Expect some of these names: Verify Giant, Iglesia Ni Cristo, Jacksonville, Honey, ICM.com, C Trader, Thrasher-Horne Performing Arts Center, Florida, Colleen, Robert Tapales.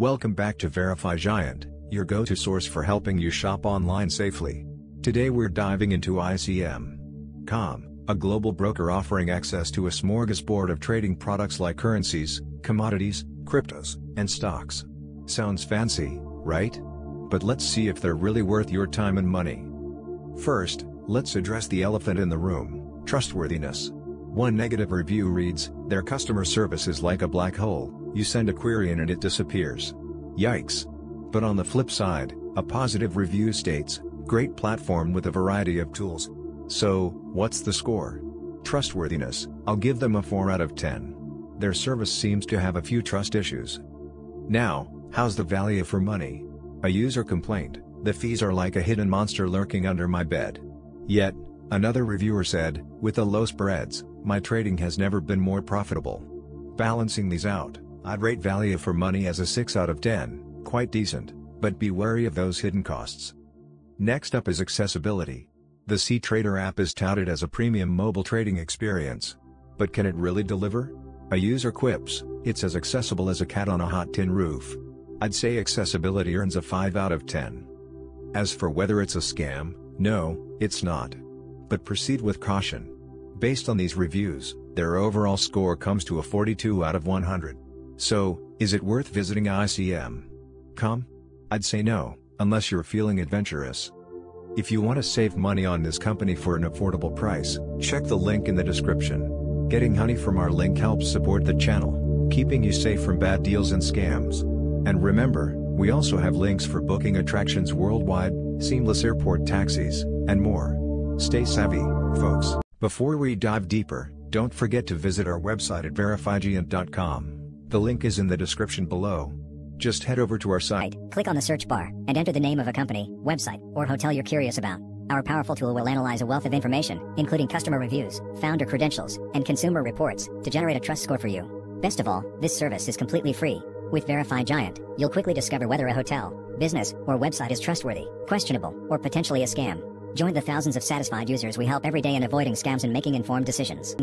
Welcome back to Verify Giant, your go-to source for helping you shop online safely. Today we're diving into ICM.com, a global broker offering access to a smorgasbord of trading products like currencies, commodities, cryptos, and stocks. Sounds fancy, right? But let's see if they're really worth your time and money. First, let's address the elephant in the room, trustworthiness. One negative review reads, "Their customer service is like a black hole. You send a query in and it disappears." Yikes. But on the flip side, a positive review states, "Great platform with a variety of tools." So, what's the score? Trustworthiness, I'll give them a 4 out of 10. Their service seems to have a few trust issues. Now, how's the value for money? A user complained, "The fees are like a hidden monster lurking under my bed." Yet, another reviewer said, "With the low spreads, my trading has never been more profitable." Balancing these out, I'd rate value for money as a 6 out of 10, quite decent, but be wary of those hidden costs. Next up is accessibility. The C Trader app is touted as a premium mobile trading experience. But can it really deliver? A user quips, "It's as accessible as a cat on a hot tin roof." I'd say accessibility earns a 5 out of 10. As for whether it's a scam, no, it's not. But proceed with caution. Based on these reviews, their overall score comes to a 42 out of 100. So, is it worth visiting ICM.com? I'd say no, unless you're feeling adventurous. If you want to save money on this company for an affordable price, check the link in the description. Getting honey from our link helps support the channel, keeping you safe from bad deals and scams. And remember, we also have links for booking attractions worldwide, seamless airport taxis, and more. Stay savvy, folks. Before we dive deeper, don't forget to visit our website at verifygiant.com. The link is in the description below. Just head over to our site, click on the search bar, and enter the name of a company, website, or hotel you're curious about. Our powerful tool will analyze a wealth of information, including customer reviews, founder credentials, and consumer reports, to generate a trust score for you. Best of all, this service is completely free. With Verify Giant, you'll quickly discover whether a hotel, business, or website is trustworthy, questionable, or potentially a scam. Join the thousands of satisfied users we help every day in avoiding scams and making informed decisions.